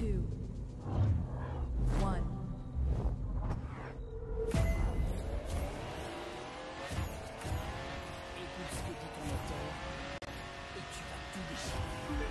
2, 1. Écoute ce que dit ton moteur et tu vas tout déchirer.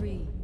3.